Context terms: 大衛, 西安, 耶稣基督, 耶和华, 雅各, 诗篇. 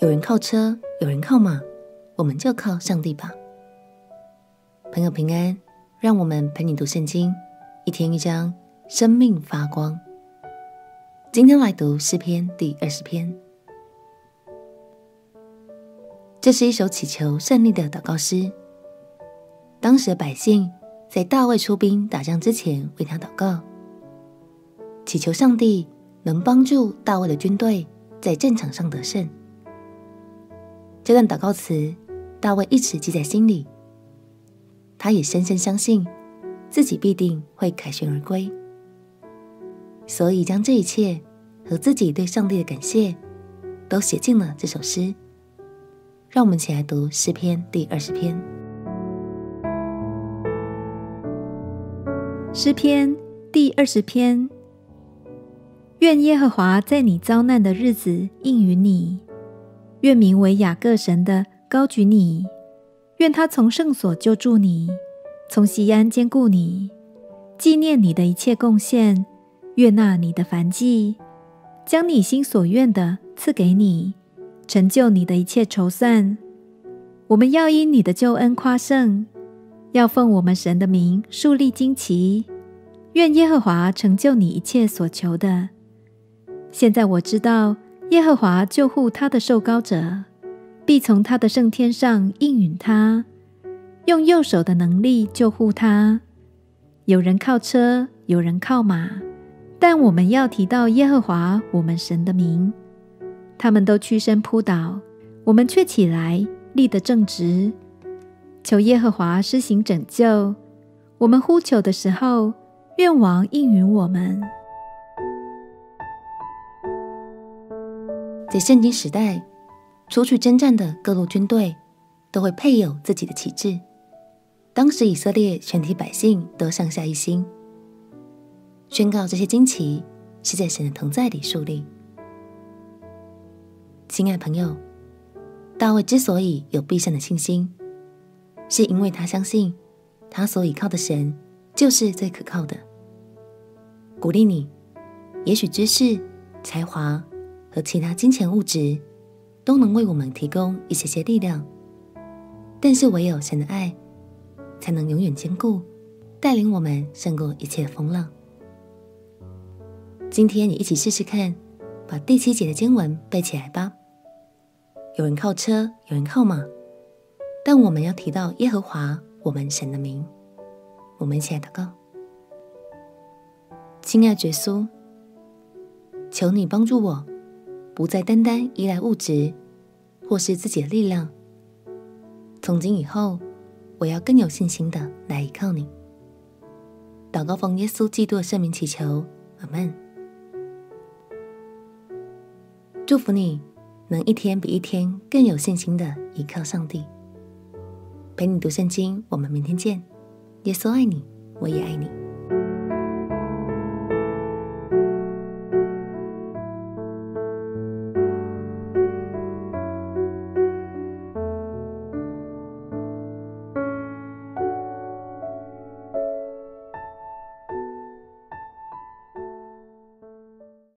有人靠车，有人靠马，我们就靠上帝吧。朋友平安，让我们陪你读圣经，一天一章，生命发光。今天来读诗篇第20篇，这是一首祈求胜利的祷告诗。当时的百姓在大卫出兵打仗之前为他祷告，祈求上帝能帮助大卫的军队在战场上得胜。这段祷告词大卫一直记在心里，他也深深相信自己必定会凯旋而归，所以将这一切和自己对上帝的感谢都写进了这首诗。让我们一起来读诗篇第20篇。诗篇第20篇，愿耶和华在你遭难的日子应允你，愿名为雅各神的高举你，愿他从圣所救助你，从西安坚固你，纪念你的一切贡献，悦纳你的燔祭，将你心所愿的赐给你，成就你的一切筹算。我们要因你的救恩夸胜，要奉我们神的名树立旌旗。愿耶和华成就你一切所求的。现在我知道耶和华救护他的受膏者，必从他的圣天上应允他，用右手的能力救护他。有人靠车，有人靠马，但我们要提到耶和华我们神的名。他们都屈身扑倒，我们却起来立得正直。求耶和华施行拯救，我们呼求的时候，愿王应允我们。在圣经时代，出去征战的各路军队都会配有自己的旗帜。当时以色列全体百姓都上下一心，宣告这些旌旗是在神的同在里树立。亲爱朋友，大卫之所以有必胜的信心，是因为他相信他所倚靠的神就是最可靠的。鼓励你，也许知识、才华和其他金钱物质都能为我们提供一些些力量，但是唯有神的爱才能永远坚固，带领我们胜过一切的风浪。今天也一起试试看，把第7节的经文背起来吧。有人靠车，有人靠马，但我们要提到耶和华我们神的名。我们一起来祷告。亲爱的耶稣，求你帮助我不再单单依赖物质或是自己的力量，从今以后我要更有信心的来依靠你。祷告奉耶稣基督的圣名祈求，阿们。祝福你能一天比一天更有信心的依靠上帝。陪你读圣经，我们明天见。耶稣爱你，我也爱你。